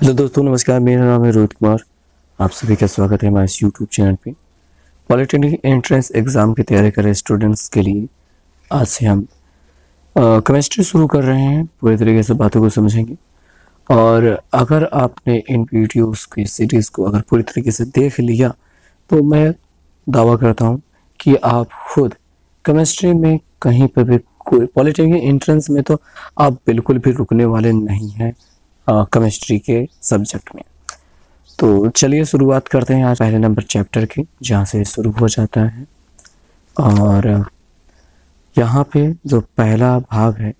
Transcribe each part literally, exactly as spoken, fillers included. Hello दोस्तों, नमस्कार। मेरा नाम है रोहित कुमार। आप सभी का स्वागत है हमारे इस यूट्यूब चैनल पे। पॉलिटेक्निक एंट्रेंस एग्ज़ाम की तैयारी कर रहे स्टूडेंट्स के लिए आज से हम केमिस्ट्री शुरू कर रहे हैं। पूरे तरीके से बातों को समझेंगे और अगर आपने इन वीडियोस की सीरीज़ को अगर पूरी तरीके से देख लिया तो मैं दावा करता हूँ कि आप खुद केमिस्ट्री में कहीं पर भी कोई पॉलिटेक्निक एंट्रेंस में तो आप बिल्कुल भी रुकने वाले नहीं हैं केमिस्ट्री के सब्जेक्ट में। तो चलिए शुरुआत करते हैं आज पहले नंबर चैप्टर की, जहाँ से शुरू हो जाता है। और यहाँ पे जो पहला भाग है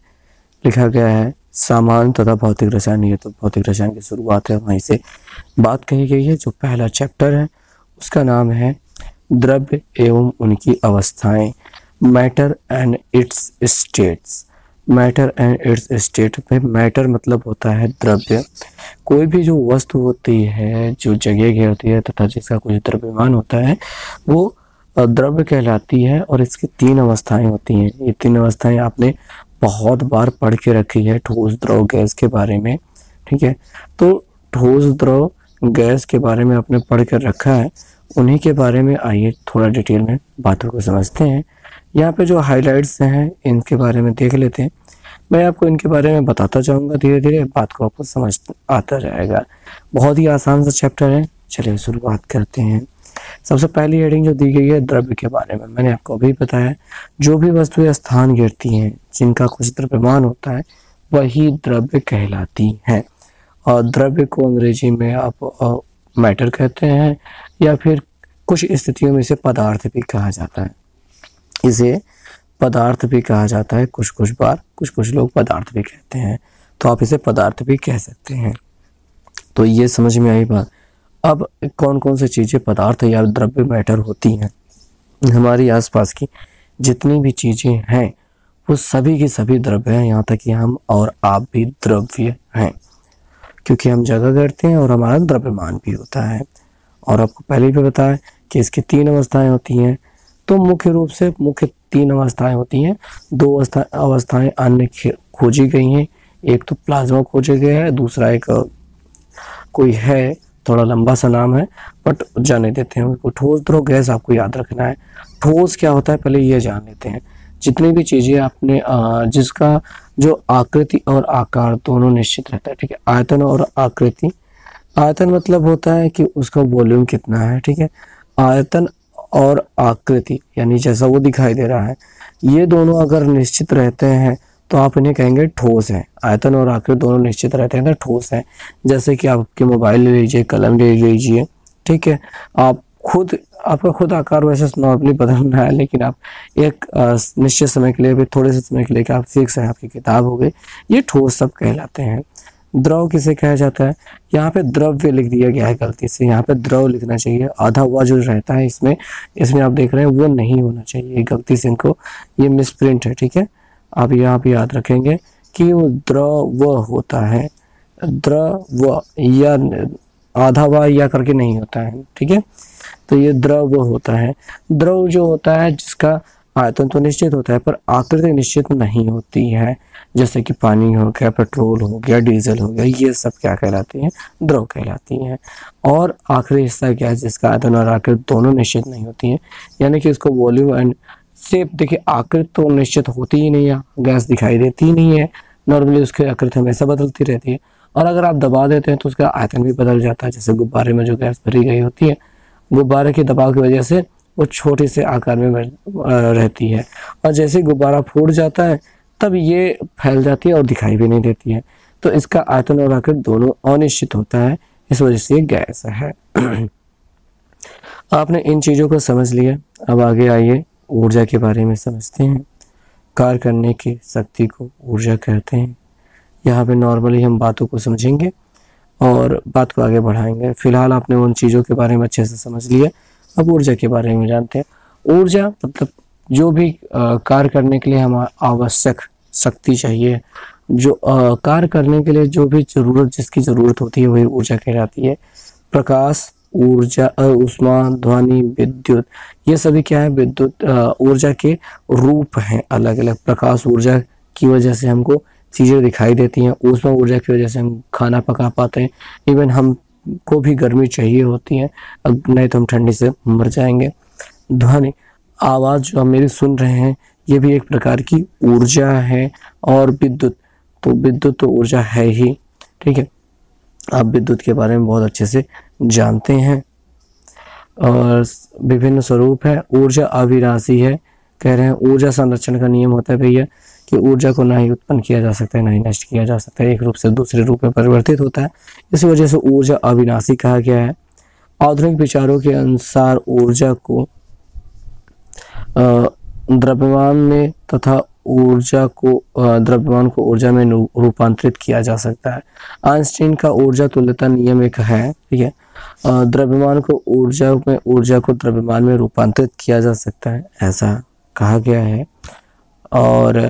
लिखा गया है सामान्य तथा भौतिक रसायन। ये तो भौतिक रसायन की शुरुआत है, वहीं से बात कही गई है। जो पहला चैप्टर है उसका नाम है द्रव्य एवं उनकी अवस्थाएं, matter and its states. Matter and its state में मैटर मतलब होता है द्रव्य। कोई भी जो वस्तु होती है जो जगह घेरती है तथा जिसका कुछ द्रव्यमान होता है वो द्रव्य कहलाती है और इसकी तीन अवस्थाएं होती हैं। ये तीन अवस्थाएं आपने बहुत बार पढ़ के रखी है ठोस, द्रव, गैस के बारे में। ठीक है, तो ठोस, द्रव, गैस के बारे में आपने पढ़ कर रखा है। उन्हीं के बारे में आइए थोड़ा डिटेल में बातों को समझते हैं। यहाँ पे जो हाइलाइट्स हैं इनके बारे में देख लेते हैं। मैं आपको इनके बारे में बताता जाऊँगा धीरे धीरे, बात को आपको समझ आता जाएगा। बहुत ही आसान सा चैप्टर है। चलिए शुरुआत करते हैं। सबसे पहली हेडिंग जो दी गई है द्रव्य के बारे में, मैंने आपको अभी बताया जो भी वस्तुएं स्थान घेरती हैं जिनका कुछ द्रव्यमान होता है वही द्रव्य कहलाती हैं। और द्रव्य को अंग्रेजी में आप मैटर कहते हैं या फिर कुछ स्थितियों में इसे पदार्थ भी कहा जाता है। इसे पदार्थ भी कहा जाता है कुछ कुछ बार, कुछ कुछ लोग पदार्थ भी कहते हैं, तो आप इसे पदार्थ भी कह सकते हैं। तो ये समझ में आई बात। अब कौन कौन सी चीज़ें पदार्थ या द्रव्य मैटर होती हैं? हमारी आसपास की जितनी भी चीज़ें हैं वो सभी की सभी द्रव्य हैं, यहाँ तक कि हम और आप भी द्रव्य हैं क्योंकि हम जगह करते हैं और हमारा द्रव्यमान भी होता है। और आपको पहले भी बताया कि इसकी तीन अवस्थाएं होती हैं। तो मुख्य रूप से मुख्य तीन अवस्थाएं होती हैं। दो अवस्था अवस्थाएं अन्य खोजी गई हैं। एक तो प्लाज्मा खोजा गया है, दूसरा एक कोई है थोड़ा लंबा सा नाम है बट जाने देते हैं उसको। ठोस, द्रव, गैस आपको याद रखना है। ठोस क्या होता है पहले ये जान लेते हैं। जितनी भी चीज़ें आपने जिसका जो आकृति और आकार दोनों निश्चित रहता है, ठीक है, आयतन और आकृति। आयतन मतलब होता है कि उसका वॉल्यूम कितना है, ठीक है। आयतन और आकृति यानी जैसा वो दिखाई दे रहा है, ये दोनों अगर निश्चित रहते हैं तो आप इन्हें कहेंगे ठोस है। आयतन और आकृति दोनों निश्चित रहते हैं तो ठोस है। जैसे कि आपके मोबाइल ले लीजिए, कलम ले लीजिए, ठीक है। आप खुद आपका खुद आकार वैसे नॉर्मली बदल रहा है लेकिन आप एक निश्चित समय के लिए भी थोड़े से समय के लिए आप फिक्स है, आपकी किताब हो गई, ये ठोस सब कहलाते हैं। द्रव किसे कहा जाता है? यहाँ पे द्रव्य लिख दिया गया है गलती से, यहाँ पे द्रव लिखना चाहिए। आधा हुआ जो रहता है इसमें इसमें आप देख रहे हैं वो नहीं होना चाहिए गलती से, इनको ये मिसप्रिंट है, ठीक है। आप यहाँ पे याद रखेंगे कि वो द्रव होता है, द्रव या आधा हुआ या करके नहीं होता है, ठीक है। तो ये द्रव होता है। द्रव जो होता है जिसका आयतन तो निश्चित होता है पर आकृति निश्चित नहीं होती है। जैसे कि पानी हो गया, पेट्रोल हो गया, डीजल हो गया, ये सब क्या कहलाती हैं? द्रव कहलाती हैं। और आखिरी हिस्सा क्या है जिसका आयतन और आकृति दोनों निश्चित नहीं होती हैं, यानी कि इसको वॉल्यूम एंड शेप। देखिए आकृति तो निश्चित होती ही नहीं है, गैस दिखाई देती ही नहीं है नॉर्मली, उसकी आकृति हमेशा बदलती रहती है। और अगर आप दबा देते हैं तो उसका आयतन भी बदल जाता है। जैसे गुब्बारे में जो गैस भरी गई होती है, गुब्बारे के दबाव की वजह से वो छोटे से आकार में रहती है और जैसे गुब्बारा फूट जाता है तब ये फैल जाती है और दिखाई भी नहीं देती है। तो इसका आयतन और आकृति दोनों अनिश्चित होता है, इस वजह से ये गैस है। आपने इन चीज़ों को समझ लिया। अब आगे आइए ऊर्जा के बारे में समझते हैं। कार्य करने की शक्ति को ऊर्जा कहते हैं। यहाँ पे नॉर्मली हम बातों को समझेंगे और बात को आगे बढ़ाएंगे। फिलहाल आपने उन चीज़ों के बारे में अच्छे से समझ लिया। अब ऊर्जा के बारे में जानते हैं। ऊर्जा मतलब जो भी कार्य करने के लिए हमें आवश्यक शक्ति चाहिए, जो कार्य करने के लिए जो भी जरूरत जिसकी ज़रूरत होती है वही ऊर्जा कहलाती है। प्रकाश, ऊर्जा, उष्मा, ध्वनि, विद्युत, ये सभी क्या है? विद्युत ऊर्जा के रूप हैं अलग अलग। प्रकाश ऊर्जा की वजह से हमको चीज़ें दिखाई देती हैं। ऊष्मा ऊर्जा की वजह से हम खाना पका पाते हैं, इवन हमको भी गर्मी चाहिए होती है, नहीं तो हम ठंडी से मर जाएंगे। ध्वनि, आवाज़ जो हम मेरी सुन रहे हैं ये भी एक प्रकार की ऊर्जा है। और विद्युत, तो विद्युत तो ऊर्जा है ही, ठीक है, आप विद्युत के बारे में बहुत अच्छे से जानते हैं। और विभिन्न स्वरूप है, ऊर्जा अविराशी है। कह रहे हैं ऊर्जा संरक्षण का नियम होता है भैया कि ऊर्जा को ना ही उत्पन्न किया जा सकता है ना ही नष्ट किया जा सकता है, एक रूप से दूसरे रूप में परिवर्तित होता है, इसी वजह से ऊर्जा अविनाशी कहा गया है। आधुनिक विचारों के अनुसार ऊर्जा को द्रव्यमान में तथा ऊर्जा को द्रव्यमान को ऊर्जा में रूपांतरित किया जा सकता है। आइंस्टीन का ऊर्जा तुल्यता नियम एक है, ठीक है, द्रव्यमान को ऊर्जा में ऊर्जा को द्रव्यमान में रूपांतरित किया जा सकता है, ऐसा कहा गया है। और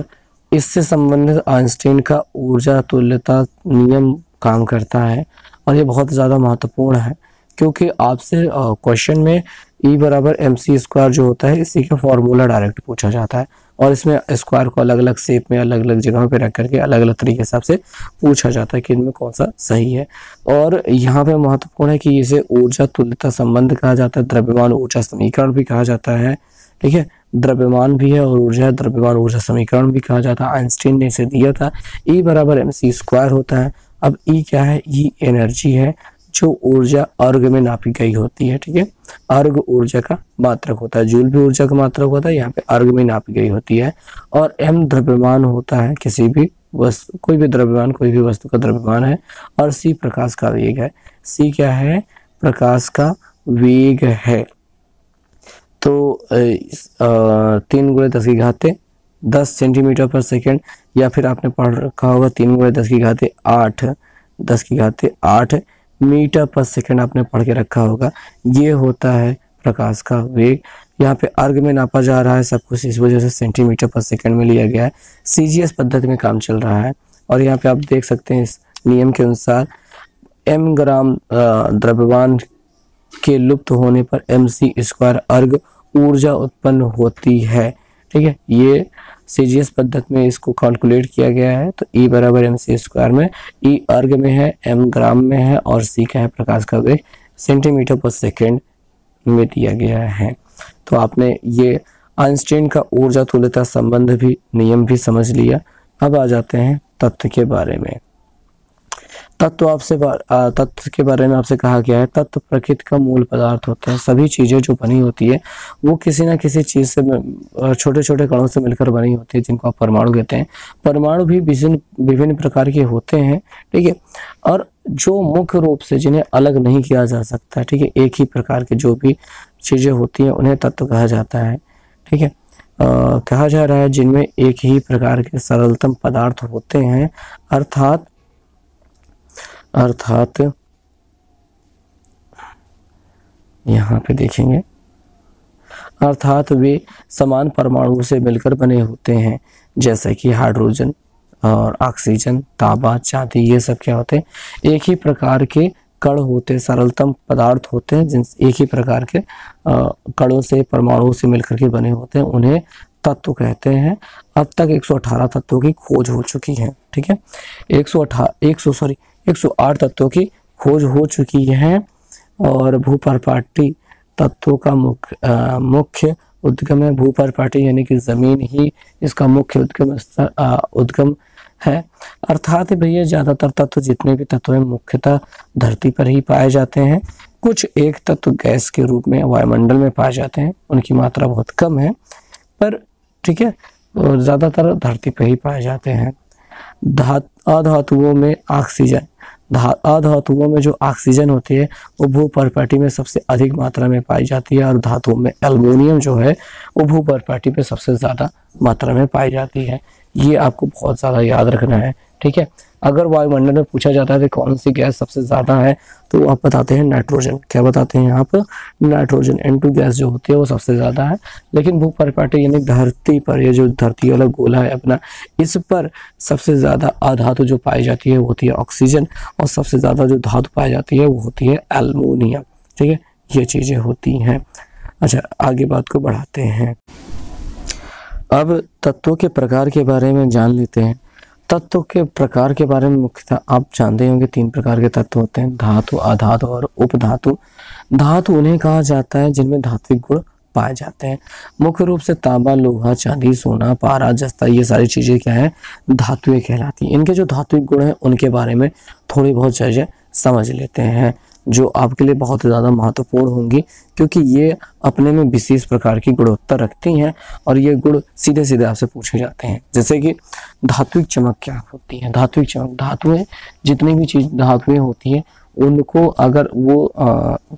इससे संबंधित आइंस्टीन का ऊर्जा तुल्यता नियम काम करता है, और ये बहुत ज़्यादा महत्वपूर्ण है क्योंकि आपसे क्वेश्चन में ई बराबर एम सी स्क्वायर जो होता है इसी का फॉर्मूला डायरेक्ट पूछा जाता है, और इसमें स्क्वायर को अलग अलग शेप में अलग अलग जगहों पे रख करके अलग अलग तरीके हिसाब से पूछा जाता है कि इनमें कौन सा सही है। और यहाँ पे महत्वपूर्ण है कि इसे ऊर्जा तुल्यता संबंध कहा जाता है, द्रव्यमान ऊर्जा समीकरण भी कहा जाता है, ठीक है, द्रव्यमान भी है और ऊर्जा, द्रव्यमान ऊर्जा समीकरण भी कहा जाता है। आइंस्टीन ने इसे दिया था। ई बराबर एम सी स्क्वायर होता है। अब ई क्या है? ई एनर्जी है जो ऊर्जा अर्ग में नापी गई होती है, ठीक है, अर्ग ऊर्जा का मात्रक होता है, जूल भी ऊर्जा का मात्रक होता है, यहाँ पे अर्ग में नापी गई होती है। और एम द्रव्यमान होता है, किसी भी वस्तु, कोई भी द्रव्यमान, कोई भी वस्तु का द्रव्यमान है। और सी प्रकाश का वेग है। सी क्या है? प्रकाश का वेग है। तो तीन गुणे दस की घाते दस सेंटीमीटर पर सेकेंड, या फिर आपने पढ़ रखा होगा तीन गुणे दस की घाते आठ, दस की घाते आठ मीटर पर सेकंड आपने पढ़ के रखा होगा। ये होता है प्रकाश का वेग। यहाँ पे अर्ग में नापा जा रहा है सब कुछ, इस वजह से सेंटीमीटर पर सेकंड में लिया गया है। सीजीएस पद्धति में काम चल रहा है। और यहाँ पे आप देख सकते हैं इस नियम के अनुसार एम ग्राम द्रव्यमान के लुप्त होने पर एम सी स्क्वायर अर्ग ऊर्जा उत्पन्न होती है, ठीक है, ये सीजीएस पद्धति में इसको कैलकुलेट किया गया है। तो ई बराबर एम सी स्क्वायर में ई अर्ग में है, एम ग्राम में है, और सी का है प्रकाश का वेग, सेंटीमीटर पर सेकेंड में दिया गया है। तो आपने ये आइंस्टीन का ऊर्जा तुल्यता संबंध भी नियम भी समझ लिया। अब आ जाते हैं तत्व के बारे में। तत्व आपसे तत्व के बारे में आपसे कहा गया है तत्व प्रकृति का मूल पदार्थ होता है। सभी चीज़ें जो बनी होती है वो किसी ना किसी चीज़ से, छोटे छोटे कणों से मिलकर बनी होती है, जिनको आप परमाणु कहते हैं। परमाणु भी विभिन्न विभिन्न प्रकार के होते हैं, ठीक है, और जो मुख्य रूप से जिन्हें अलग नहीं किया जा सकता, ठीक है, एक ही प्रकार के जो भी चीज़ें होती हैं उन्हें तत्व कहा जाता है, ठीक है। कहा जा रहा है जिनमें एक ही प्रकार के सरलतम पदार्थ होते हैं, अर्थात अर्थात यहाँ पे देखेंगे, अर्थात वे समान परमाणु से मिलकर बने होते हैं, जैसे कि हाइड्रोजन और ऑक्सीजन, तांबा, चांदी, ये सब क्या होते हैं? एक ही प्रकार के कण होते हैं, सरलतम पदार्थ होते हैं जिन एक ही प्रकार के कणों से, परमाणुओं से मिलकर के बने होते हैं, उन्हें तत्व कहते हैं। अब तक एक सौ अठारह तत्वों की खोज हो चुकी है, ठीक है, एक सौ अठारह एक सौ सॉरी एक सौ आठ तत्वों की खोज हो चुकी है। और भूपर्पाटी तत्वों का मुख्य मुख्य उद्गम है। भूपर्पाटी यानी कि जमीन ही इसका मुख्य उद्गम उद्गम है। अर्थात भैया ज्यादातर तत्व, जितने भी तत्व हैं, मुख्यतः धरती पर ही पाए जाते हैं। कुछ एक तत्व गैस के रूप में वायुमंडल में पाए जाते हैं, उनकी मात्रा बहुत कम है, पर ठीक है, ज्यादातर धरती पर ही पाए जाते हैं। धातु अधातुओं में ऑक्सीजन, अधातुओं में जो ऑक्सीजन होती है वो भूपर्पाटी में सबसे अधिक मात्रा में पाई जाती है, और धातुओं में एल्युमिनियम जो है वो भूपर्पाटी पे सबसे ज़्यादा मात्रा में पाई जाती है। ये आपको बहुत ज़्यादा याद रखना है, ठीक है। अगर वायुमंडल में पूछा जाता है कि कौन सी गैस सबसे ज़्यादा है, तो आप बताते हैं नाइट्रोजन। क्या बताते हैं आप? नाइट्रोजन, एन टू गैस जो होती है वो सबसे ज़्यादा है। लेकिन भूपर्पाटी यानी धरती पर, ये जो धरती वाला गोला है अपना, इस पर सबसे ज़्यादा अधातु जो पाई जाती है वो होती है ऑक्सीजन, और सबसे ज़्यादा जो धातु पाई जाती है वो होती है एल्युमिनियम, ठीक है, ये चीज़ें होती हैं। अच्छा, आगे बात को बढ़ाते हैं। अब तत्वों के प्रकार के बारे में जान लेते हैं। तत्व के प्रकार के बारे में मुख्यतः आप जानते होंगे तीन प्रकार के तत्व होते हैं, धातु, अधातु और उपधातु। धातु उन्हें कहा जाता है जिनमें धात्विक गुण पाए जाते हैं। मुख्य रूप से तांबा, लोहा, चांदी, सोना, पारा, जस्ता ये सारी चीजें क्या है, धातुएं कहलाती हैं। इनके जो धात्विक गुण हैं उनके बारे में थोड़ी बहुत चीजें समझ लेते हैं जो आपके लिए बहुत ज़्यादा महत्वपूर्ण होंगी, क्योंकि ये अपने में विशेष प्रकार की गुणवत्ता रखती हैं और ये गुण सीधे सीधे आपसे पूछे जाते हैं। जैसे कि धात्विक चमक क्या होती है, धात्विक चमक, धातुएं जितनी भी चीज़ धातुएं होती हैं उनको अगर वो आ,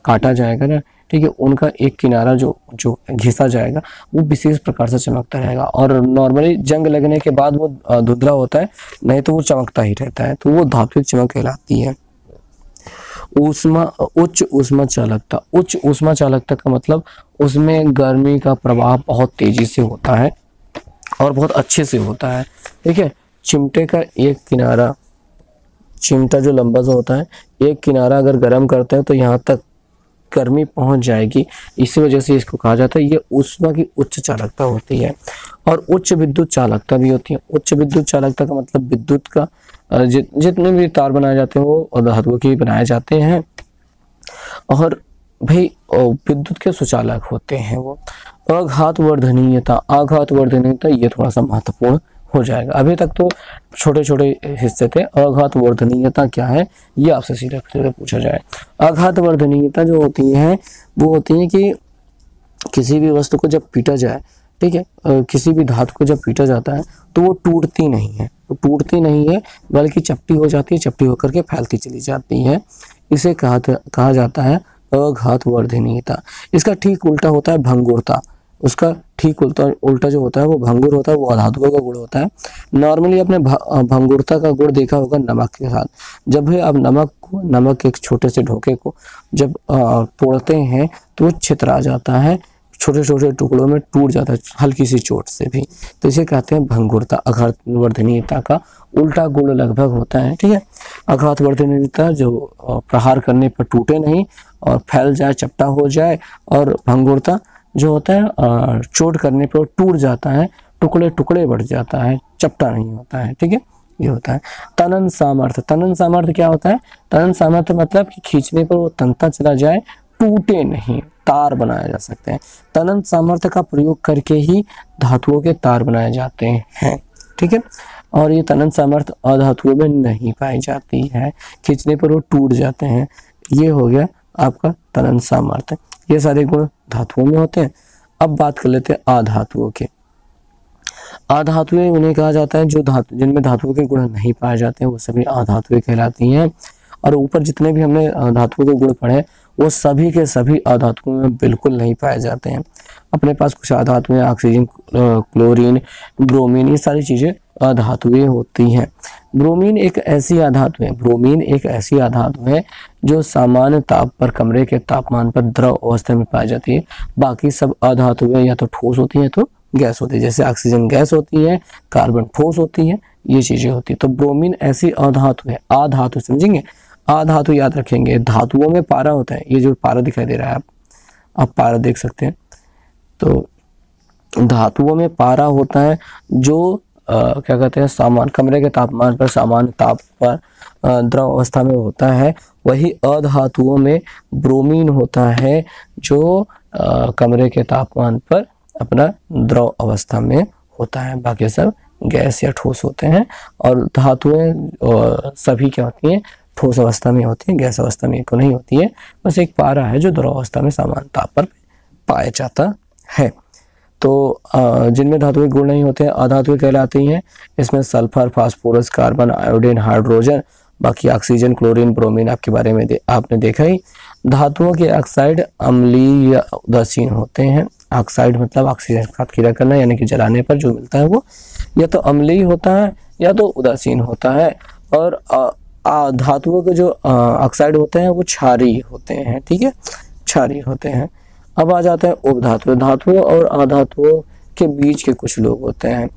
काटा जाएगा ना, ठीक है, उनका एक किनारा जो जो घिसा जाएगा वो विशेष प्रकार से चमकता रहेगा और नॉर्मली जंग लगने के बाद वो धुंधला होता है, नहीं तो वो चमकता ही रहता है, तो वो धात्विक चमक कहलाती है। ऊष्मा, उच्च ऊष्मा चालकता, उच्च ऊष्मा चालकता का मतलब उसमें गर्मी का प्रभाव बहुत तेजी से होता है और बहुत अच्छे से होता है, ठीक है। चिमटे का एक किनारा, चिमटा जो लंबा सा होता है, एक किनारा अगर गर्म करते हैं तो यहाँ तक गर्मी पहुंच जाएगी, इसी वजह से इसको कहा जाता है, ये ऊष्मा की उच्च चालकता होती है। और उच्च विद्युत चालकता भी होती है। उच्च विद्युत चालकता का मतलब विद्युत का जि, जितने भी तार बनाए जाते हैं वो धातुओं के बनाए जाते हैं और भाई विद्युत के सुचालक होते हैं वो। आघात वर्धनीयता, आघात वर्धनीयता ये थोड़ा सा महत्वपूर्ण हो जाएगा, अभी तक तो छोटे छोटे हिस्से थे। आघात वर्धनीयता क्या है ये आपसे सीधे सीधे पूछा जाए। आघात वर्धनीयता जो होती है वो होती है कि किसी भी वस्तु को जब पीटा जाए, ठीक है, किसी भी धातु को जब पीटा जाता है तो वो टूटती नहीं है, वो टूटती नहीं है बल्कि चपटी हो जाती है, चपटी होकर के फैलती चली जाती है, इसे कहा कहा जाता है आघात वर्धनीयता। इसका ठीक उल्टा होता है भंगुरता, उसका ठीक उल्टा उल्टा जो होता है वो भंगुर होता है, वो अधातुओं का गुण होता है। नॉर्मली आपने भंगुरता का गुण देखा होगा नमक के साथ, जब भी आप नमक को, नमक एक छोटे से ढोके को जब तोड़ते हैं तो छितरा आ जाता है, छोटे छोटे टुकड़ों में टूट जाता है हल्की सी चोट से भी, तो इसे कहते हैं भंगुरता। आघात वर्धनीयता का उल्टा गुण लगभग होता है, ठीक है। आघात वर्धनीयता जो प्रहार करने पर टूटे नहीं और फैल जाए, चपटा हो जाए, और भंगुरता जो होता है चोट करने पर टूट जाता है, टुकड़े टुकड़े बढ़ जाता है, चपटा नहीं होता है, ठीक है, ये होता है। तनन सामर्थ्य, तनन सामर्थ्य क्या होता है, तनन सामर्थ्य मतलब कि खींचने पर वो तनता चला जाए, टूटे नहीं, तार बनाए जा सकते हैं। तनन सामर्थ्य का प्रयोग करके ही धातुओं के तार बनाए जाते हैं, ठीक है, और ये तनन सामर्थ्य अधातुओं में नहीं पाई जाती है, खींचने पर वो टूट जाते हैं। ये हो गया आपका तनन सामर्थ्य। ये सारे गुण धातुओं में होते हैं। अब बात कर लेते हैं अधातुओं के। अधातुएं उन्हें कहा जाता है जो धातु, जिनमें धातुओं के गुण नहीं पाए जाते हैं, वो सभी अधातुएं कहलाती हैं। और ऊपर जितने भी हमने धातुओं के गुण पढ़े वो सभी के सभी अधातुओं में बिल्कुल नहीं पाए जाते हैं। अपने पास कुछ अधातुएं ऑक्सीजन, क्लोरीन, ब्रोमीन, ये सारी चीजें अधातुएं होती हैं। ब्रोमीन एक ऐसी अधातु है, ब्रोमीन एक ऐसी अधातु है जो सामान्य ताप पर, कमरे के तापमान पर द्रव अवस्था में पाई जाती है। बाकी सब अधातुएं या तो ठोस होती हैं तो गैस होती है, जैसे ऑक्सीजन गैस होती है, कार्बन ठोस होती है, ये चीजें होती है। तो ब्रोमीन ऐसी अधातु है, अधातु समझेंगे, अधातु याद रखेंगे। धातुओं में पारा होता है, ये जो पारा दिखाई दे रहा है आप आप पारा देख सकते हैं, तो धातुओं में पारा होता है जो Uh, क्या कहते हैं सामान्य कमरे के तापमान पर, सामान्य ताप पर द्रव अवस्था में होता है। वही अधातुओं में ब्रोमीन होता है जो uh, कमरे के तापमान पर अपना द्रव अवस्था में होता है, बाकी सब गैस या ठोस होते हैं। और धातुएं सभी क्या होती हैं, ठोस अवस्था में होती हैं, गैस अवस्था में एक नहीं होती है, बस एक पारा है जो द्रव अवस्था में सामान्य ताप पर पाया जाता है। तो जिनमें धातुएं गुण नहीं होते हैं अधातुएं कहलाती हैं। इसमें sulphur, phosphorus, carbon, iodine, hydrogen, बाकी ऑक्सीजन, क्लोरीन, ब्रोमीन आपके बारे में दे, आपने देखा ही। धातुओं के ऑक्साइड अम्लीय या उदासीन होते हैं। ऑक्साइड मतलब ऑक्सीजन के साथ क्रिया करना, यानी कि जलाने पर जो मिलता है वो या तो अम्लीय होता है या तो उदासीन होता है। और धातुओं के जो ऑक्साइड होते हैं वो क्षारीय होते हैं, ठीक है, क्षारीय होते हैं। अब आ जाते हैं उपधातु। धातुओं और अधातुओं के बीच के कुछ लोग होते हैं,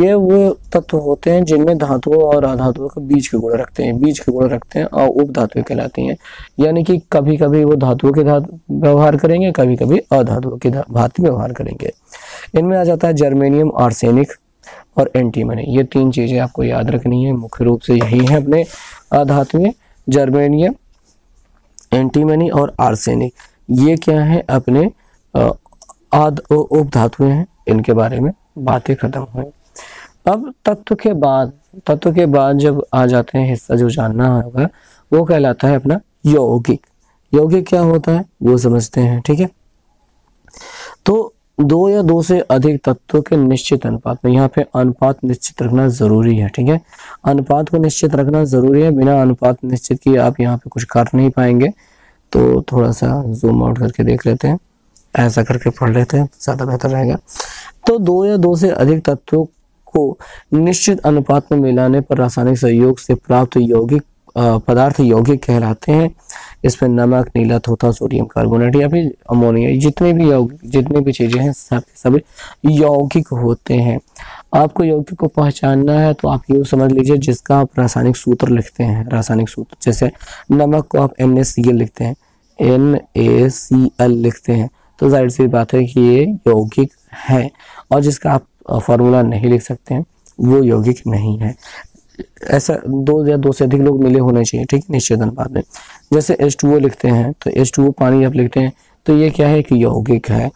ये वो तत्व होते हैं जिनमें धातुओं और अधातुओं के बीच के गुण रखते हैं, बीच के गुण रखते हैं और उपधातु कहलाती हैं। यानी कि कभी कभी वो धातुओं के धातु व्यवहार करेंगे, कभी कभी अधातुओं के भांति व्यवहार करेंगे। इनमें आ जाता है जर्मेनियम, आर्सेनिक और एंटीमनी, ये तीन चीज़ें आपको याद रखनी है। मुख्य रूप से यही है अपने आधात में, जर्मेनियम, एंटीमनी और आर्सेनिक। ये क्या है अपने आद उपधातुएं हैं, इनके बारे में बातें खत्म हुई। अब तत्व के बाद तत्व के बाद जब आ जाते हैं हिस्सा जो जानना होगा वो कहलाता है अपना यौगिक। यौगिक क्या होता है वो समझते हैं, ठीक है। तो दो या दो से अधिक तत्वों के निश्चित अनुपात में, यहाँ पे अनुपात निश्चित रखना जरूरी है, ठीक है। अनुपात को निश्चित रखना जरूरी है, बिना अनुपात निश्चित किए आप यहाँ पे कुछ कर नहीं पाएंगे। तो थोड़ा सा जूम आउट करके देख लेते हैं, ऐसा करके पढ़ लेते हैं, ज्यादा बेहतर रहेगा। तो दो या दो से अधिक तत्वों को निश्चित अनुपात में मिलाने पर रासायनिक सहयोग से प्राप्त यौगिक पदार्थ यौगिक कहलाते हैं। इसमें नमक, नीला तोता, सोडियम कार्बोनेट या फिर अमोनिया, जितने भी यौगिक जितनी भी चीजें हैं सब सब यौगिक होते हैं। आपको यौगिक को पहचानना है तो आप यूँ समझ लीजिए जिसका आप रासायनिक सूत्र लिखते हैं, रासायनिक सूत्र, जैसे नमक को आप एन ए सी एल लिखते हैं, एन ए सी एल लिखते हैं, तो जाहिर सी बात है कि ये यौगिक है। और जिसका आप फॉर्मूला नहीं लिख सकते हैं वो यौगिक नहीं है। ऐसा दो या दो से अधिक लोग मिले होने चाहिए, ठीक, निश्चित अनुपात में। जैसे एच टू ओ लिखते हैं तो एच टू ओ पानी आप लिखते हैं तो ये क्या है कि यौगिक है।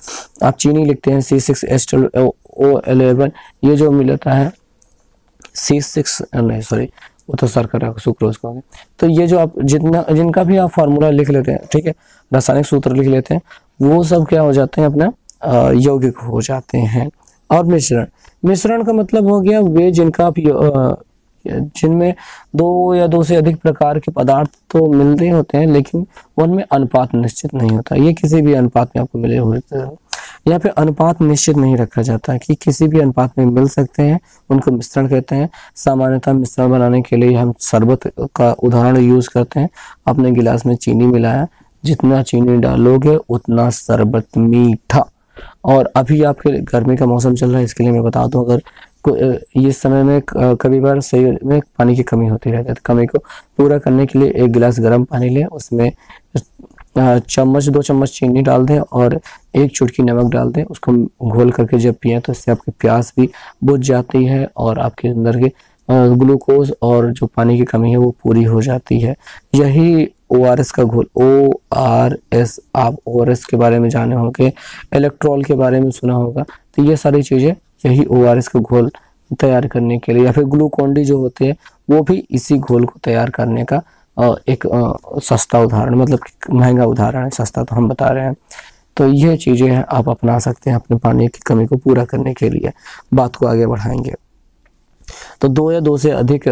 आप चीनी लिखते हैं C six H O eleven, ये जो मिलता है सी सिक्स, नहीं सॉरी वो तो सरकार सुक्रोज का होगा। तो ये जो आप जितना जिनका भी आप फार्मूला लिख लेते हैं, ठीक है, रासायनिक सूत्र लिख लेते हैं, वो सब क्या हो जाते हैं अपना यौगिक हो जाते हैं। और मिश्रण, मिश्रण का मतलब हो गया वे जिनका आप जिनमें दो या दो से अधिक प्रकार के पदार्थ तो मिलते होते हैं लेकिन उनमें अनुपात निश्चित नहीं होता। ये किसी भी अनुपात में आपको मिले हुए, यहाँ पे अनुपात निश्चित नहीं रखा जाता कि किसी भी अनुपात में मिल सकते हैं, उनको मिश्रण कहते हैं। सामान्यतः मिश्रण बनाने के लिए हम शरबत का उदाहरण यूज करते हैं। अपने गिलास में चीनी मिलाया, जितना चीनी डालोगे उतना शरबत मीठा। और अभी आपके गर्मी का मौसम चल रहा है, इसके लिए मैं बता दूं, अगर इस समय में कभी बार शरीर में पानी की कमी होती रहती है तो कमी को पूरा करने के लिए एक गिलास गर्म पानी लें, उसमें चम्मच दो चम्मच चीनी डाल दें और एक चुटकी नमक डाल दें, उसको घोल करके जब पिएं तो इससे आपकी प्यास भी बुझ जाती है और आपके अंदर के ग्लूकोज और जो पानी की कमी है वो पूरी हो जाती है। यही ओ आर एस का घोल, ओ आर एस, आप ओ आर एस के बारे में जाने होंगे, इलेक्ट्रॉल के बारे में सुना होगा, तो ये सारी चीज़ें यही ओ आर एस का घोल तैयार करने के लिए, या फिर ग्लूकोन डी जो होते हैं वो भी इसी घोल को तैयार करने का एक सस्ता उदाहरण, मतलब महंगा उदाहरण है, सस्ता तो हम बता रहे हैं। तो ये चीज़ें हैं आप अपना सकते हैं अपने पानी की कमी को पूरा करने के लिए। बात को आगे बढ़ाएंगे तो दो या दो से अधिक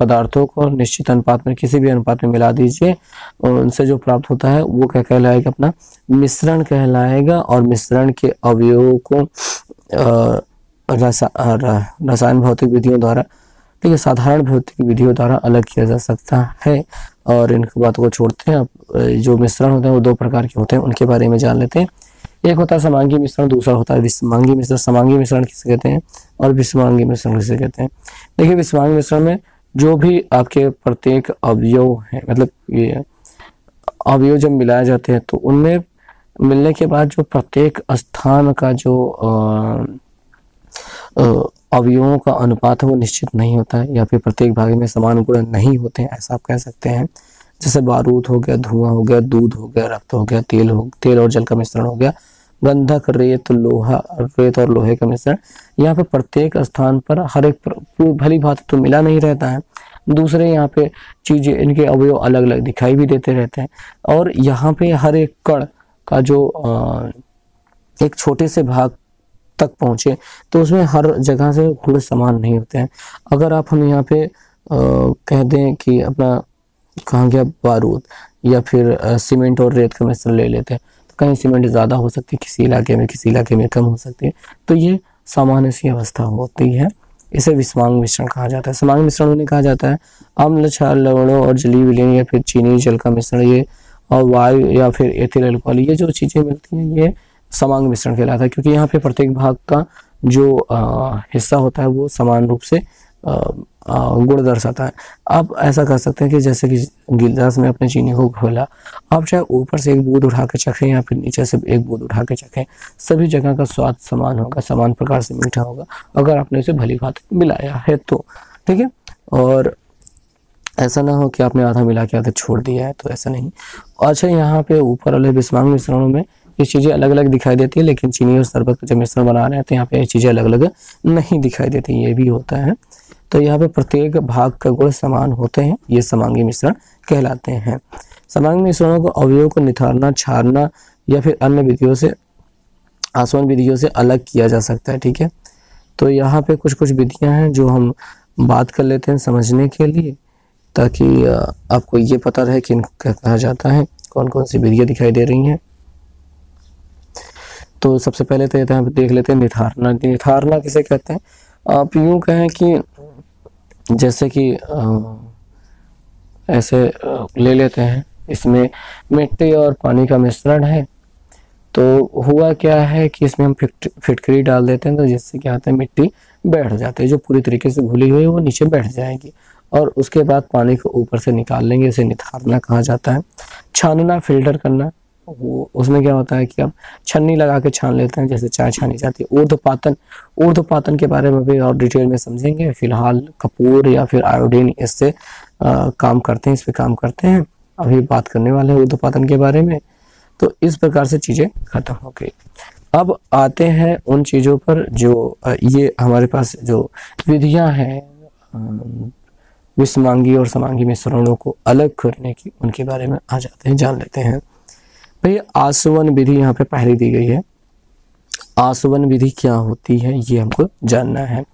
पदार्थों को निश्चित अनुपात में किसी भी अनुपात में मिला दीजिए, उनसे जो प्राप्त होता है वो क्या कहलाएगा अपना मिश्रण कहलाएगा। और मिश्रण के अवयवों को रसायन भौतिक विधियों द्वारा, ठीक है, साधारण भौतिक विधियों द्वारा अलग किया जा सकता है। और इनकी बात को छोड़ते हैं। जो मिश्रण होते हैं वो दो प्रकार के होते हैं, उनके बारे में जान लेते हैं। एक होता है समांगी मिश्रण, दूसरा होता है विषमांगी मिश्रण। समांगी मिश्रण किसे कहते हैं और विषमांगी मिश्रण किसे कहते हैं? देखिए, विषमांगी मिश्रण में जो भी आपके प्रत्येक अवयव है, मतलब ये अवयव जब मिलाए जाते हैं तो उनमें मिलने के बाद जो प्रत्येक स्थान का जो अवयवों का अनुपात है वो निश्चित नहीं होता है, या फिर प्रत्येक भाग में समान गुण नहीं होते हैं, ऐसा आप कह सकते हैं। जैसे बारूद हो गया, धुआं हो गया, दूध हो गया, रक्त हो गया, तेल हो तेल और जल का मिश्रण हो गया, गंधक, रेत, लोहा, रेत और लोहे का मिश्रण। यहाँ पे प्रत्येक स्थान पर हर एक भली भांति तो मिला नहीं रहता है, दूसरे यहाँ पे चीजें इनके अवयव अलग अलग दिखाई भी देते रहते हैं। और यहाँ पे हर एक कण का जो आ, एक छोटे से भाग तक पहुंचे तो उसमें हर जगह से गुण समान नहीं होते हैं। अगर आप हम यहाँ पे आ, कह दें कि अपना कहाँ गया बारूद या फिर सीमेंट और रेत का मिश्रण ले लेते हैं तो कहीं सीमेंट ज़्यादा हो सकती है, किसी इलाके में किसी इलाके में कम हो सकती है, तो ये सामान्य सी अवस्था होती है। इसे विषमांग मिश्रण कहा जाता है। समांग मिश्रण उन्हें कहा जाता है अम्ल, क्षार, लवणों और जलीय विलयन या फिर चीनी, जल का मिश्रण ये और वायु या फिर एथिल अल्कोहल, ये जो चीज़ें मिलती हैं ये समांग मिश्रण कहलाता है, क्योंकि यहाँ पे प्रत्येक भाग का जो आ, हिस्सा होता है वो समान रूप से आ, गुण दर्शाता है। आप ऐसा कर सकते हैं कि जैसे कि गिलास में अपने चीनी को घोला, आप चाहे ऊपर से एक बूंद उठा के चखें या फिर नीचे से एक बूंद उठा के चखें, सभी जगह का स्वाद समान होगा, समान प्रकार से मीठा होगा अगर आपने उसे भली भांति मिलाया है तो, ठीक है। और ऐसा ना हो कि आपने आधा मिला के आधा छोड़ दिया है, तो ऐसा नहीं। अच्छा, यहाँ पे ऊपर वाले विषमांग मिश्रणों में ये चीज़ें अलग अलग दिखाई देती है, लेकिन चीनी और शरबत का जब मिश्रण बना रहे हैं तो यहाँ पे ये चीज़ें अलग अलग नहीं दिखाई देती, ये भी होता है। तो यहाँ पे प्रत्येक भाग का गुण समान होते हैं, ये समांगी मिश्रण कहलाते हैं। समांगी मिश्रणों को अवयव को निथारना, छारना या फिर अन्य विधियों से, आसवन विधियों से अलग किया जा सकता है, ठीक है। तो यहाँ पे कुछ कुछ विधियाँ हैं जो हम बात कर लेते हैं समझने के लिए, ताकि आपको ये पता रहे कि इनका कहा जाता है, कौन कौन सी विधियाँ दिखाई दे रही हैं। तो सबसे पहले तो यहाँ पे देख लेते हैं निथारना। निथारना किसे कहते हैं? आप यूँ कहें कि जैसे कि ऐसे ले लेते हैं, इसमें मिट्टी और पानी का मिश्रण है, तो हुआ क्या है कि इसमें हम फिट फिटकरी डाल देते हैं, तो जिससे क्या होता है मिट्टी बैठ जाती है, जो पूरी तरीके से घुली हुई है वो नीचे बैठ जाएगी, और उसके बाद पानी को ऊपर से निकाल लेंगे, इसे निथारना कहा जाता है। छानना, फिल्टर करना, वो उसमें क्या होता है कि हम छन्नी लगा के छान लेते हैं, जैसे चाय छानी जाती है। ऊर्ध्वपातन, ऊर्ध्वपातन के बारे में भी और डिटेल में समझेंगे, फिलहाल कपूर या फिर आयोडीन इससे काम करते हैं, इस पे काम करते हैं। अभी बात करने वाले हैं ऊर्ध्वपातन के बारे में। तो इस प्रकार से चीज़ें खत्म हो गई। अब आते हैं उन चीज़ों पर जो ये हमारे पास जो विधियाँ हैं विषमांगी और समांगी मिश्रणों को अलग करने की, उनके बारे में आ जाते हैं, जान लेते हैं। भाई आसवन विधि यहाँ पे पहले दी गई है, आसवन विधि क्या होती है ये हमको जानना है।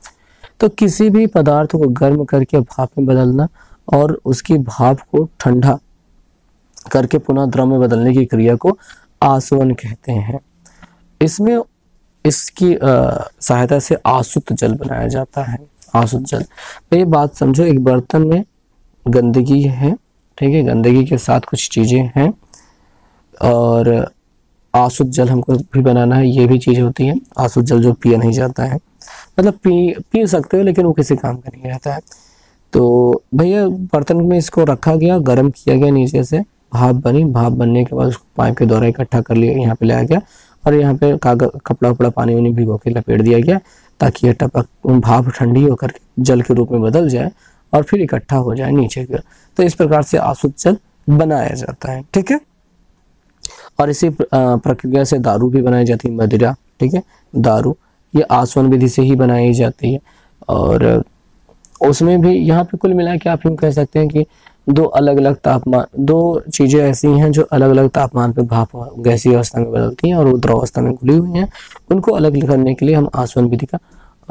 तो किसी भी पदार्थ को गर्म करके भाप में बदलना और उसकी भाप को ठंडा करके पुनः द्रव में बदलने की क्रिया को आसवन कहते हैं। इसमें इसकी सहायता से आसुत जल बनाया जाता है। आसुत जल, तो ये बात समझो, एक बर्तन में गंदगी है, ठीक है, गंदगी के साथ कुछ चीजें हैं और आसुत जल हमको भी बनाना है, ये भी चीज़ होती है। आसुत जल जो पिया नहीं जाता है, मतलब पी पी सकते हो लेकिन वो किसी काम का नहीं रहता है। तो भैया बर्तन में इसको रखा गया, गर्म किया गया, नीचे से भाप बनी, भाप बनने के बाद उसको पाइप के द्वारा इकट्ठा कर लिया, यहाँ पे लाया गया और यहाँ पे कागज कपड़ा उपड़ा पानी वानी भिगो के लपेट दिया गया, ताकि यह टपक भाप ठंडी होकर जल के रूप में बदल जाए और फिर इकट्ठा हो जाए नीचे की। तो इस प्रकार से आसुत जल बनाया जाता है, ठीक है। और इसी प्रक्रिया से दारू भी बनाई जाती है, मदिरा, ठीक है, दारू, ये आसवन विधि से ही बनाई जाती है। और उसमें भी यहाँ पे कुल मिला के आप यूँ कह सकते हैं कि दो अलग अलग तापमान, दो चीज़ें ऐसी हैं जो अलग अलग तापमान पे भाप गैसीय अवस्था में बदलती हैं और वो द्रव अवस्था में घुली हुई हैं, उनको अलग करने के लिए हम आसवन विधि का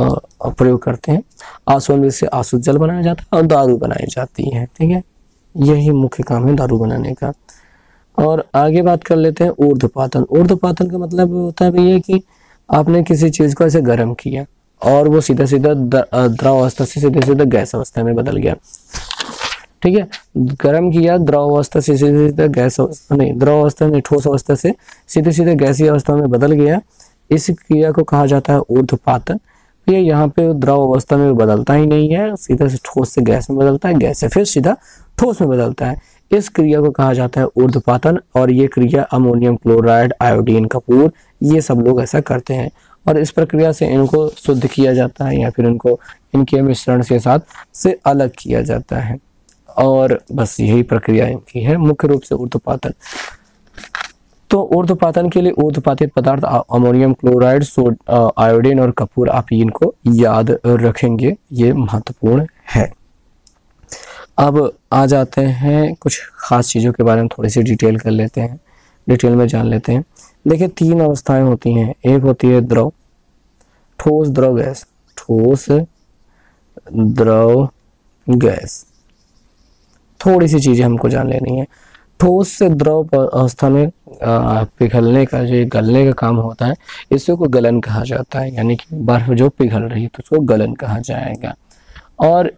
प्रयोग करते हैं। आसवन विधि से आसुत जल बनाया जाता है और दारू बनाई जाती है, ठीक है, यही मुख्य काम है दारू बनाने का। और आगे बात कर लेते हैं ऊर्ध्वपातन। ऊर्ध्वपातन का मतलब होता है भैया कि आपने किसी चीज़ को ऐसे गर्म किया और वो सीधा सीधा द्रव अवस्था से सीधे सीधा गैस अवस्था में बदल गया, ठीक है। गर्म किया, द्रव अवस्था से सीधे सीधा गैस अवस्था, नहीं द्रव अवस्था नहीं ठोस अवस्था से सीधे सीधे गैसीय अवस्था में बदल गया, इस क्रिया को कहा जाता है ऊर्ध्वपातन। भैया यहाँ पे द्रव अवस्था में बदलता ही नहीं है, सीधा से ठोस से गैस में बदलता है, गैस से फिर सीधा ठोस में बदलता है, इस क्रिया को कहा जाता है ऊर्ध्वपातन। और ये क्रिया अमोनियम क्लोराइड, आयोडीन, कपूर, ये सब लोग ऐसा करते हैं। और इस प्रक्रिया से इनको शुद्ध किया जाता है या फिर इनको इनके मिश्रण के साथ से अलग किया जाता है, और बस यही प्रक्रिया इनकी है मुख्य रूप से ऊर्ध्वपातन। तो ऊर्ध्वपातन के लिए ऊर्ध्वपातित पदार्थ अमोनियम क्लोराइड, आयोडीन और कपूर, आप इनको याद रखेंगे, ये महत्वपूर्ण है। अब आ जाते हैं कुछ खास चीज़ों के बारे में, थोड़ी सी डिटेल कर लेते हैं, डिटेल में जान लेते हैं। देखिए तीन अवस्थाएं होती हैं, एक होती है द्रव, ठोस, द्रव, गैस, ठोस, द्रव, गैस। थोड़ी सी चीज़ें हमको जान लेनी है। ठोस से द्रव अवस्था में पिघलने का, जो गलने का काम होता है, इससे को गलन कहा जाता है, यानी कि बर्फ जो पिघल रही है तो उसको गलन कहा जाएगा। और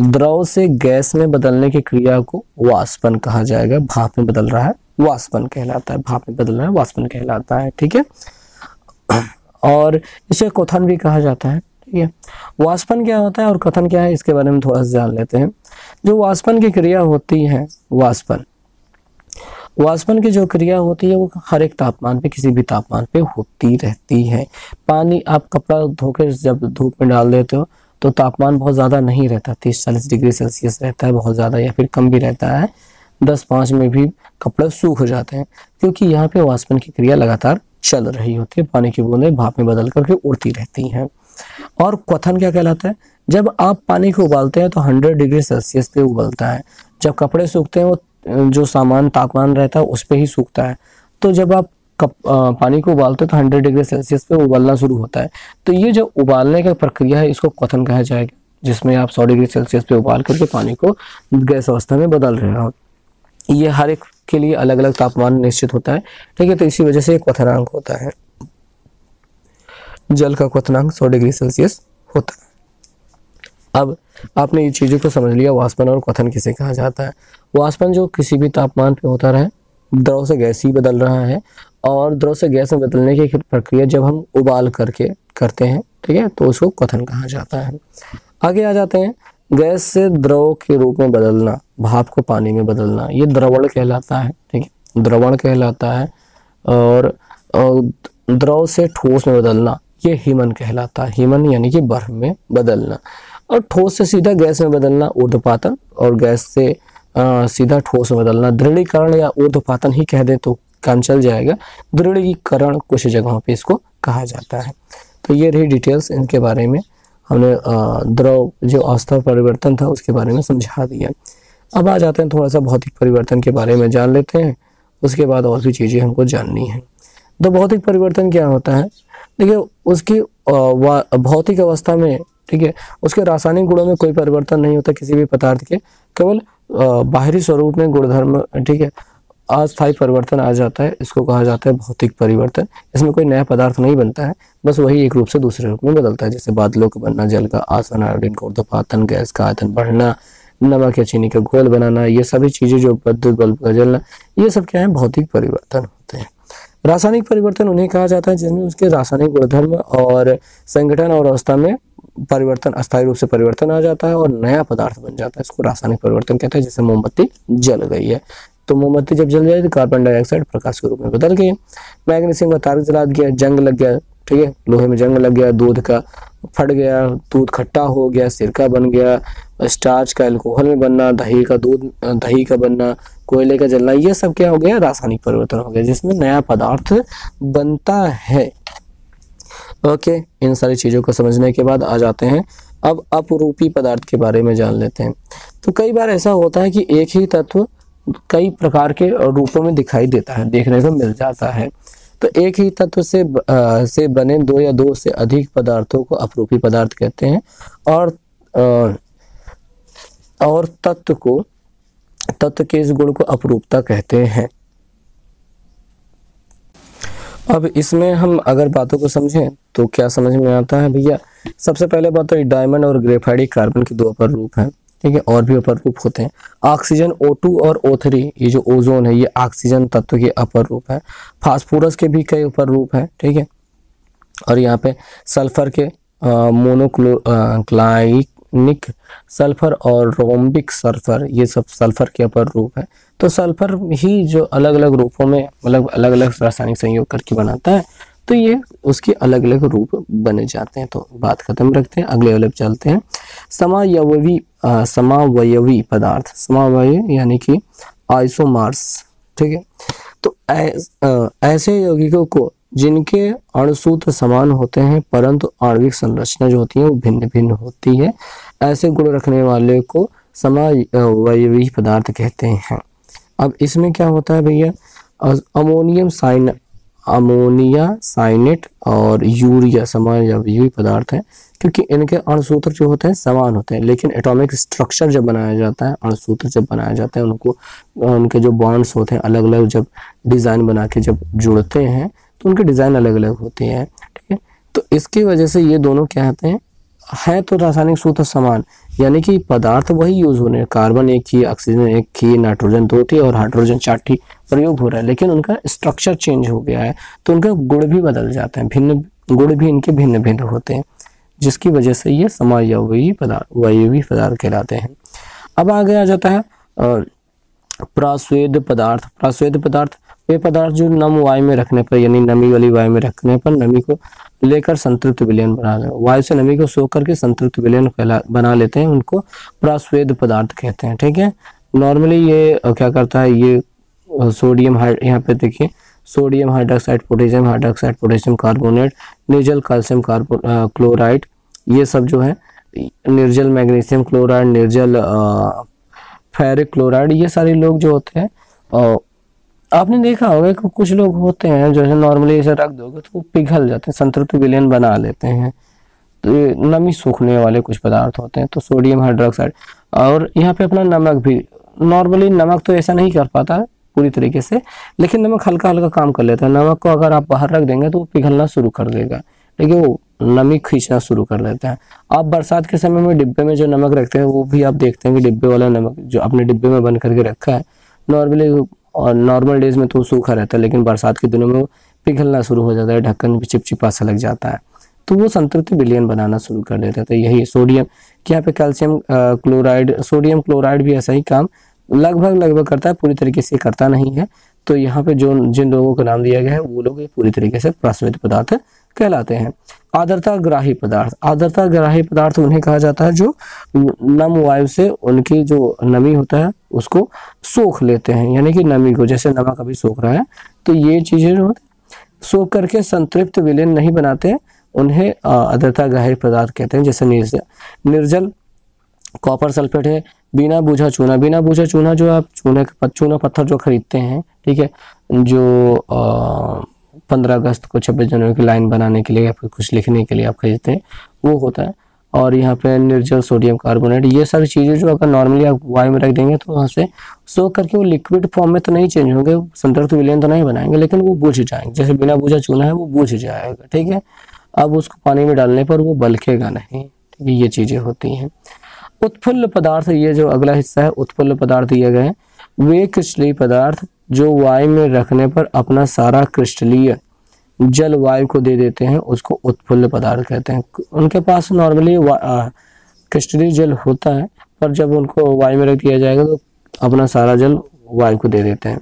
द्रव से गैस में बदलने की क्रिया को वाष्पन कहा जाएगा। भाप में बदल रहा है, वाष्पन कहलाता है, भाप में बदल रहा है, वाष्पन कहलाता है, ठीक है। और इसे क्वथन भी कहा जाता है, ठीक है। वाष्पन क्या होता है और कथन क्या है, इसके बारे में थोड़ा सा जान लेते हैं। जो वाष्पन की क्रिया होती है, वाष्पन वाष्पन की जो क्रिया होती है वो हर एक तापमान पे, किसी भी तापमान पे होती रहती है। पानी आप कपड़ा धोकर जब धूप में डाल देते हो तो तापमान बहुत ज़्यादा नहीं रहता, तीस चालीस डिग्री सेल्सियस रहता है बहुत ज़्यादा, या फिर कम भी रहता है, दस पाँच में भी कपड़े सूख जाते हैं, क्योंकि यहाँ पे वाष्पन की क्रिया लगातार चल रही होती है। पानी की बूंदें भाप में बदल करके उड़ती रहती हैं। और क्वथन क्या कहलाता है, जब आप पानी को उबालते हैं तो हंड्रेड डिग्री सेल्सियस पे उबलता है। जब कपड़े सूखते हैं वो जो सामान तापमान रहता है उस पर ही सूखता है। तो जब आप कप आ, पानी को उबालते हैं तो हंड्रेड डिग्री सेल्सियस पे उबालना शुरू होता है। तो ये जो उबालने का प्रक्रिया है इसको क्वथन कहा जाएगा, जिसमें आप सौ डिग्री सेल्सियस पे उबाल करके पानी को गैस अवस्था में बदल रहे हो। ये हर एक के लिए अलग अलग तापमान निश्चित होता है, ठीक है। तो इसी वजह से क्वथनांक होता है, जल का क्वथनांक सौ डिग्री सेल्सियस होता है। अब आपने ये चीज़ों को समझ लिया, वाष्पन और क्वथन किसे कहा जाता है। वाष्पन जो किसी भी तापमान पे होता रहा है, द्रव से गैस ही बदल रहा है, और द्रव से गैस में बदलने की प्रक्रिया जब हम उबाल करके करते हैं, ठीक है, तो उसको क्वथन कहा जाता है। आगे आ जाते हैं, गैस से द्रव के रूप में बदलना, भाप को पानी में बदलना, ये द्रवण कहलाता है, ठीक है, द्रवण कहलाता है। और, और द्रव से ठोस में बदलना ये हिमन कहलाता है, हिमन यानी कि बर्फ में बदलना। और ठोस से सीधा गैस में बदलना ऊर्ध्वपातन, और गैस से आ, सीधा ठोस में बदलना दृढ़ीकरण, या ऊर्ध्वपातन ही कह दें तो काम चल जाएगा, दृढ़ीकरण कुछ जगहों पे इसको कहा जाता है। तो ये रही डिटेल्स इनके बारे में, हमने द्रव जो अवस्था परिवर्तन था उसके बारे में समझा दिया। अब आ जाते हैं थोड़ा सा भौतिक परिवर्तन के बारे में जान लेते हैं, उसके बाद और भी चीज़ें हमको जाननी है। तो भौतिक परिवर्तन क्या होता है, देखिए उसकी भौतिक अवस्था में, ठीक है, उसके रासायनिक गुणों में कोई परिवर्तन नहीं होता किसी भी पदार्थ के, केवल बाहरी स्वरूप में गुणधर्म, ठीक है, अस्थायी परिवर्तन आ जाता है, इसको कहा जाता है भौतिक परिवर्तन। इसमें कोई नया पदार्थ नहीं बनता है, बस वही एक रूप से दूसरे रूप में बदलता है, जैसे बादलों का बनना, जल का आसन, आयोडीन का ऊर्ध्वपातन, गैस का आयतन बढ़ना, नमक या चीनी का घोल बनाना, ये सभी चीज़ें जो विद्युत बल्ब का जलना, ये सब क्या है, भौतिक परिवर्तन होते हैं। रासायनिक परिवर्तन उन्हें कहा जाता है जिनमें उसके रासायनिक गुणधर्म और संगठन और अवस्था में परिवर्तन, अस्थायी रूप से परिवर्तन आ जाता है और नया पदार्थ बन जाता है, इसको रासायनिक परिवर्तन कहते हैं। जैसे मोमबत्ती जल गई है, तो मोमबत्ती जब जल जाए तो कार्बन डाइऑक्साइड प्रकाश के रूप में बदल गई। मैग्नीशियम का तार जला दिया, जंग लग गया, ठीक है, लोहे में जंग लग गया, दूध का फट गया, दूध खट्टा हो गया, सिरका बन गया, स्टार्च का अल्कोहल में बनना, दही का दूध दही का बनना, कोयले का जलना, ये सब क्या हो गया, रासायनिक परिवर्तन हो गया, जिसमें नया पदार्थ बनता है। ओके, इन सारी चीज़ों को समझने के बाद आ जाते हैं अब अपरूपी पदार्थ के बारे में जान लेते हैं। तो कई बार ऐसा होता है कि एक ही तत्व कई प्रकार के रूपों में दिखाई देता है, देखने को मिल जाता है। तो एक ही तत्व से आ, से बने दो या दो से अधिक पदार्थों को अपरूपी पदार्थ कहते हैं। और आ, और तत्व को तत्व के इस गुण को अपरूपता कहते हैं। अब इसमें हम अगर बातों को समझें तो क्या समझ में आता है भैया, सबसे पहले बात तो डायमंड और ग्रेफाइट कार्बन के दो अपरूप हैं, ठीक है, और भी अपरूप होते हैं। ऑक्सीजन ओ टू और ओ थ्री, ये जो ओजोन है, ये ऑक्सीजन तत्व के अपरूप है। फास्फोरस के भी कई अपरूप हैं, ठीक है, और यहाँ पे सल्फर के मोनोक्लोराइनिक सल्फर और रोम्बिक सल्फर, ये सब सल्फर के अपरूप है। तो सल्फर ही जो अलग अलग रूपों में, मतलब अलग अलग रासायनिक संयोग करके बनाता है, तो ये उसके अलग अलग रूप बने जाते हैं। तो बात खत्म रखते हैं, अगले वाले चलते हैं। समावयवी समावयवी पदार्थ, समावयवी यानी कि आइसोमार्स, ठीक है। तो ऐस, आ, ऐसे यौगिकों को जिनके अणुसूत्र समान होते हैं परंतु आणविक संरचना जो होती है वो भिन्न भिन्न होती है, ऐसे गुण रखने वाले को समावयवी पदार्थ कहते हैं। अब इसमें क्या होता है भैया, अमोनियम साइन अमोनिया साइनेट और यूरिया समावयवी पदार्थ है, क्योंकि इनके अणुसूत्र जो होते हैं समान होते हैं, लेकिन एटॉमिक स्ट्रक्चर जब बनाया जाता है, अणुसूत्र जब बनाया जाता है, उनको उनके जो बॉन्ड्स होते हैं अलग अलग, जब डिज़ाइन बना के जब जुड़ते हैं तो उनके डिज़ाइन अलग अलग होते हैं, ठीक है। तो इसकी वजह से ये दोनों क्या होते हैं, है तो रासायनिक सूत्र समान, यानी कि पदार्थ वही यूज होने, कार्बन एक ही, ऑक्सीजन एक ही, नाइट्रोजन दो थी और हाइड्रोजन चार थी प्रयोग हो रहा है, लेकिन उनका स्ट्रक्चर चेंज हो गया है, तो उनका गुण भी बदल जाते हैं, भिन्न गुण भी इनके भिन्न भिन्न होते हैं। जिसकी वजह से ये समावायवी पदार्थ वायवीय पदार्थ कहलाते हैं। अब आगे आ जाता है प्रास्वेद पदार्थ। प्रास्वेद पदार्थ वे पदार्थ जो नम वायु में रखने पर यानी नमी वाली वायु में रखने पर नमी को लेकर संतृप्त विलयन बना लेते हैं, वायु से नमी को सो करके संतृप्त विलयन बना लेते हैं, उनको प्रास्वेद पदार्थ कहते हैं। ठीक है, नॉर्मली ये क्या करता है, ये सोडियम हाइड यहाँ पे देखिए sodium hydroxide, potassium hydroxide, potassium carbonate, निर्जल कैल्शियम कार्बो क्लोराइड, ये सब जो है निर्जल मैग्नीशियम क्लोराइड, निर्जल फैरिक क्लोराइड, ये सारे लोग जो होते हैं आ, आपने देखा होगा कि कुछ लोग होते हैं जो है नॉर्मली इसे रख दोगे तो वो पिघल जाते हैं, संतृप्त विलयन बना लेते हैं, तो नमी सूखने वाले कुछ पदार्थ होते हैं। तो सोडियम हाइड्रोक्साइड और यहाँ पे अपना नमक भी, नॉर्मली नमक तो ऐसा नहीं कर पाता पूरी तरीके से, लेकिन नमक हल्का हल्का काम कर लेता है। नमक को अगर आप बाहर रख देंगे तो वो पिघलना शुरू कर देगा, लेकिन वो नमी खींचना शुरू कर देता है। आप बरसात के समय में डिब्बे में जो नमक रखते हैं वो भी आप देखते हैं कि डिब्बे वाला नमक जो आपने डिब्बे में बंद करके रखा है, नॉर्मली और नॉर्मल डेज में तो सूखा रहता है, लेकिन बरसात के दिनों में पिघलना शुरू हो जाता है, ढक्कन भी चिपचिपा सा लग जाता है, तो वो संतृप्त विलयन बनाना शुरू कर देता है। तो यही सोडियम कि यहाँ पे कैल्शियम क्लोराइड, सोडियम क्लोराइड भी ऐसा ही काम लगभग लगभग करता है, पूरी तरीके से करता नहीं है। तो यहाँ पे जो जिन लोगों का नाम दिया गया है वो लोग पूरी तरीके से प्रास्वेद पदार्थ कहलाते हैं। आर्द्रता ग्राही पदार्थ, आर्द्रता ग्राही पदार्थ उन्हें कहा जाता है जो नम वायु से उनकी जो नमी होता है उसको सोख लेते हैं, यानी कि नमी को जैसे नमक अभी सोख रहा है, तो ये चीजें जो सोख करके संतृप्त विलयन नहीं बनाते उन्हें आर्द्रता ग्राही पदार्थ कहते हैं। जैसे निर्जल, निर्जल कॉपर सल्फेट है, बिना बूझा चूना, बिना बूझा चूना जो आप चूना चूना पत्थर जो खरीदते हैं, ठीक है, जो आ, पंद्रह अगस्त को छब्बीस जनवरी की लाइन बनाने के लिए या फिर कुछ लिखने के लिए आप खरीदते हैं, वो होता है। और यहाँ पे निर्जल सोडियम कार्बोनेट, ये सारी चीज़ें जो अगर नॉर्मली आप वायु में रख देंगे तो वहाँ से सोख करके वो लिक्विड फॉर्म में तो नहीं चेंज होंगे, संतृप्त विलयन तो नहीं बनाएंगे, लेकिन वो बूझ जाएंगे। जैसे बिना बूझा चूना है वो बूझ जाएगा, ठीक है, अब उसको पानी में डालने पर वो बल्केगा नहीं, ठीक है, ये चीज़ें होती हैं। उत्फुल्ल पदार्थ, ये जो अगला हिस्सा है उत्फुल्ल पदार्थ दिए गए हैं, वे क्रिस्टलीय पदार्थ जो वायु में रखने पर अपना सारा क्रिस्टलीय जल वायु को दे देते हैं उसको उत्फुल्ल पदार्थ कहते हैं। उनके पास नॉर्मली क्रिस्टलीय जल होता है, पर जब उनको वायु में रख दिया जाएगा तो अपना सारा जल वायु को दे देते हैं।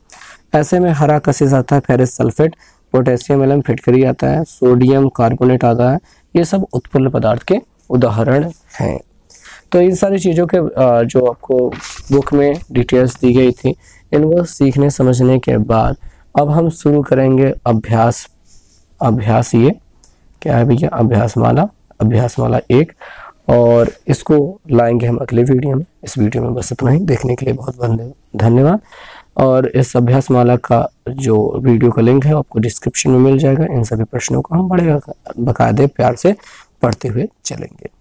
ऐसे में हरा कशिश आता है, फेरस सल्फेट, पोटेशियम एलम फिटकरी आता है, सोडियम कार्बोनेट आता है, ये सब उत्फुल्ल पदार्थ के उदाहरण हैं। तो इन सारी चीज़ों के जो आपको बुक में डिटेल्स दी गई थी, इनको सीखने समझने के बाद अब हम शुरू करेंगे अभ्यास। अभ्यास ये क्या है भैया, अभ्यास माला, अभ्यास माला एक, और इसको लाएंगे हम अगले वीडियो में। इस वीडियो में बस इतना ही, देखने के लिए बहुत धन्यवाद। और इस अभ्यास माला का जो वीडियो का लिंक है आपको डिस्क्रिप्शन में मिल जाएगा। इन सभी प्रश्नों को हम बड़े बाकायदे प्यार से पढ़ते हुए चलेंगे।